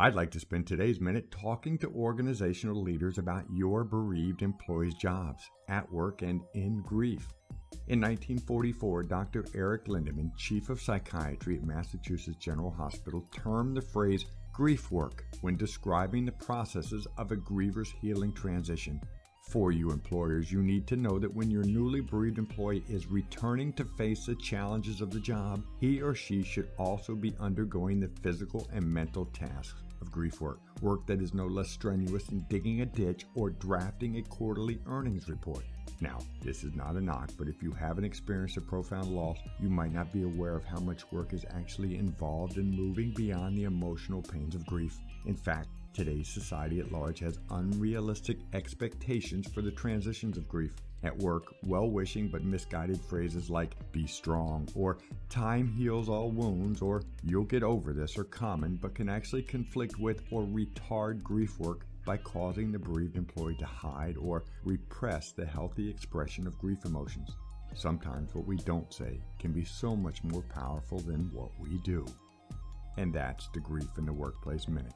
I'd like to spend today's minute talking to organizational leaders about your bereaved employees' jobs, at work and in grief. In 1944, Dr. Eric Lindemann, chief of psychiatry at Massachusetts General Hospital, termed the phrase grief work when describing the processes of a griever's healing transition. For you employers, you need to know that when your newly bereaved employee is returning to face the challenges of the job, he or she should also be undergoing the physical and mental tasks of grief work, work that is no less strenuous than digging a ditch or drafting a quarterly earnings report. Now, this is not a knock, but if you haven't experienced a profound loss, you might not be aware of how much work is actually involved in moving beyond the emotional pains of grief. In fact, today's society at large has unrealistic expectations for the transitions of grief. At work, well-wishing but misguided phrases like "be strong" or "time heals all wounds" or "you'll get over this" are common but can actually conflict with or retard grief work by causing the bereaved employee to hide or repress the healthy expression of grief emotions. Sometimes what we don't say can be so much more powerful than what we do. And that's the Grief in the Workplace Minute.